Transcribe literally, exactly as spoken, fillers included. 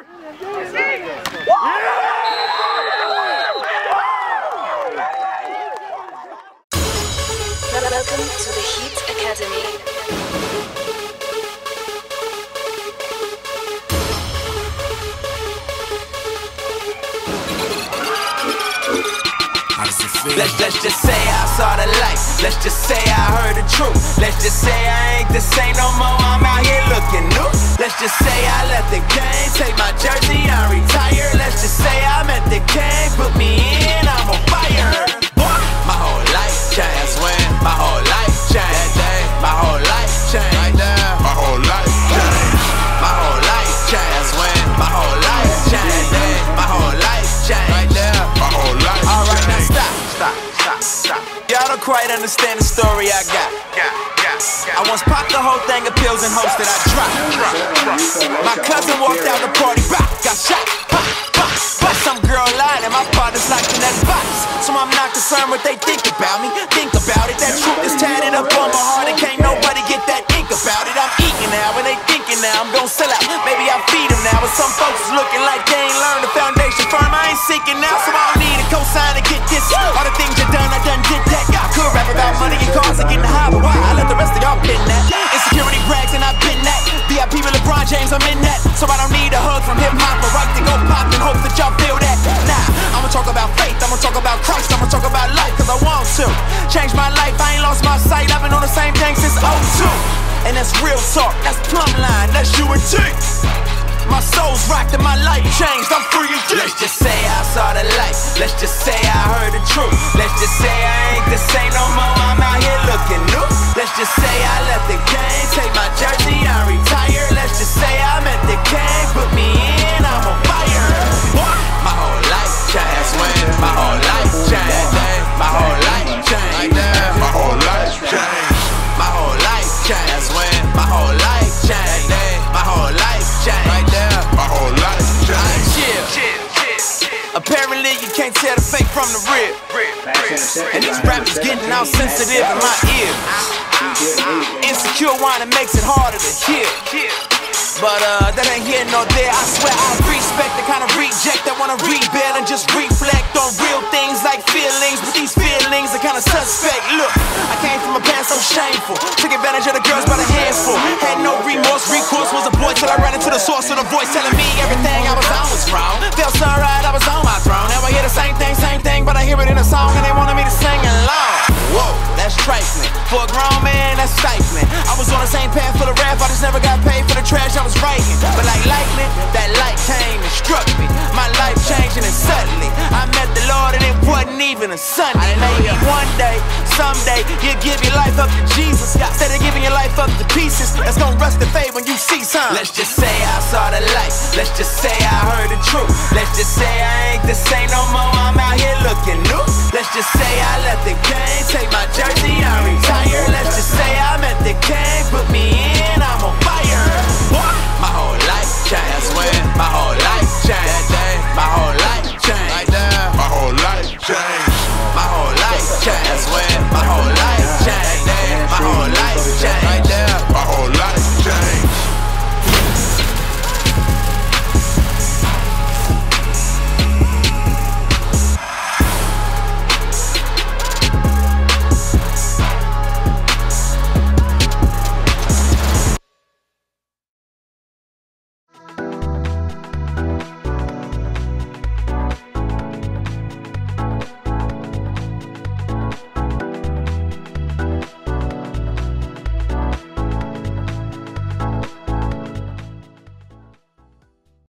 Welcome to the Heat Academy. Let's, let's just say I saw the lights. Let's just say I heard the truth. Let's just say I ain't the same no more. I'm out here looking new. Let's just say I let the game take my jersey. I retire. Let's just say I'm at the game. Put me in. I'm on fire. Quite understand the story I got. Yeah, yeah, yeah. I once popped the whole thing of pills and hopes that I dropped. Drop, drop. My cousin walked out the party, bah, got shot. Bah, bah, bah. Some girl lied and my father's locked in that box. So I'm not concerned what they think about me. Think about it, that truth is tatted up on my heart and can't nobody get that ink about it. I'm eating now and they thinking now I'm gon' sell out. Maybe I feed them now, but some folks is looking like they ain't learned the foundation firm. I ain't seeking now, so I don't need a cosign to get this. All the things you done, I done did that. Rap about money and cars and getting high, but why I let the rest of y'all pin that? Insecurity brags and I've been that. V I P with LeBron James, I'm in that. So I don't need a hug from hip hop, but right to go pop and hope that y'all feel that. Nah, I'ma talk about faith, I'ma talk about Christ, I'ma talk about life, cause I want to change my life. I ain't lost my sight, I've been on the same thing since oh two. And that's real talk, that's plumb line, that's you and T. My soul's rocked and my life changed, I'm free and free. Let's just say I saw the light, let's just say I heard the truth. Let's just say I ain't the same no more, I'm out here looking new. Let's just say I let the game take my jersey, I retire. Let's just say I'm at the game, put me in, I'm on fire. My whole life changed, my whole life changed, my whole life changed, my whole life changed, my whole life changed, my whole life changed, my whole life changed. Apparently you can't tell the fake from the real. And these rappers getting all sensitive in my ear. Insecure whining makes it harder to hear. But uh, that ain't here nor there. I swear I respect the kind of reject that wanna rebel and just reflect on real things like feelings. But these feelings are kind of suspect. Look, I came from a past so shameful. Took advantage of the girls by the handful. Had no remorse, recourse was a boy till I ran into the source of the voice telling me everything I was on was wrong. Felt so right, I was on my throne. Now I hear the same thing, same thing, but I hear it in a song and they wanted me to sing along. Whoa, that's trifling. For a grown man, that's stifling. I was on the same path for the rap, I just never got paid for the trash I was writing. But like lightning, that light came and struck me. My life changing and suddenly I met the Lord and it wasn't even a Sunday. Maybe one day, someday, you'll give your life up to Jesus. Instead of giving your life up to pieces, that's gonna rust and fade when you see something. Let's just say I saw the light. Let's just say I heard the truth. Let's just say I ain't the same no more. I'm out here looking new. Let's just say I let the game take my jersey. I retire. Let's just say I'm at the game.